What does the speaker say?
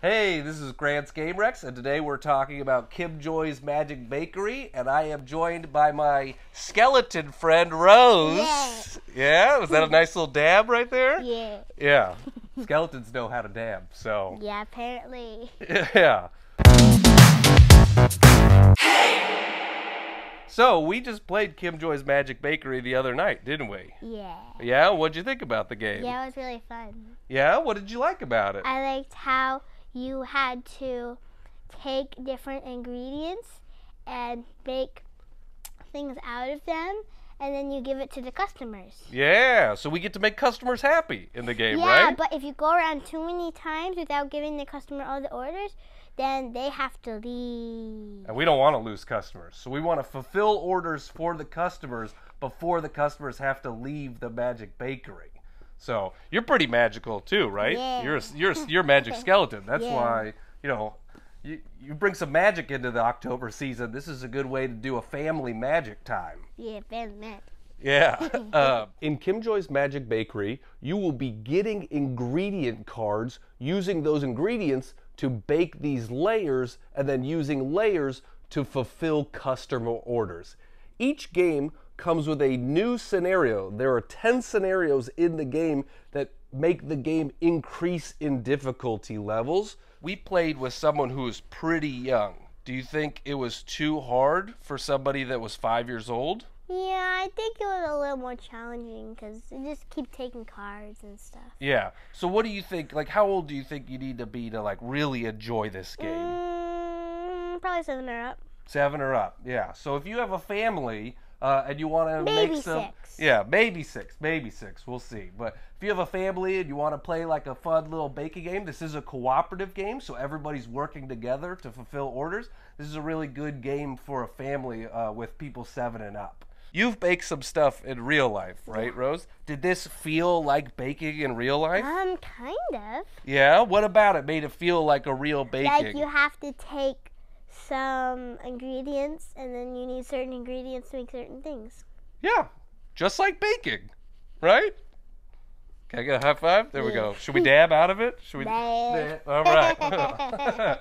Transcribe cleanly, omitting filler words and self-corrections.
Hey, this is Grant's Game Rex, and today we're talking about Kim Joy's Magic Bakery, and I am joined by my skeleton friend, Rose. Yeah? Was that a nice little dab right there? Yeah. Yeah. Skeletons know how to dab, so. Yeah, apparently. Yeah. So, we just played Kim Joy's Magic Bakery the other night, didn't we? Yeah. Yeah? What'd you think about the game? Yeah, it was really fun. Yeah? What did you like about it? I liked how you had to take different ingredients and make things out of them, and then you give it to the customers. Yeah, so we get to make customers happy in the game, right? Yeah, but if you go around too many times without giving the customer all the orders, then they have to leave. And we don't want to lose customers, so we want to fulfill orders for the customers before the customers have to leave the Magic Bakery. So you're pretty magical too, right? Yeah. You're a magic skeleton. That's why, you know, you bring some magic into the October season. This is a good way to do a family magic time. Yeah, family magic. Yeah. In Kim Joy's Magic Bakery, you will be getting ingredient cards, using those ingredients to bake these layers, and then using layers to fulfill customer orders. Each game comes with a new scenario. There are 10 scenarios in the game that make the game increase in difficulty levels. We played with someone who is pretty young. Do you think it was too hard for somebody that was 5 years old? Yeah, I think it was a little more challenging because you just keep taking cards and stuff. Yeah. So what do you think, like how old do you think you need to be to like really enjoy this game? Probably 7 or up. 7 or up, yeah. So if you have a family, and you want to make some... Maybe 6. Yeah, maybe 6. We'll see. But if you have a family and you want to play like a fun little baking game, this is a cooperative game, so everybody's working together to fulfill orders. This is a really good game for a family with people 7 and up. You've baked some stuff in real life, right, Rose? Did this feel like baking in real life? Kind of. Yeah? What about it made it feel like a real baking? Like you have to take some ingredients, and then you need certain ingredients to make certain things. Yeah, just like baking, right? Can I get a high five? There we go. Should we dab out of it? Should we? All right.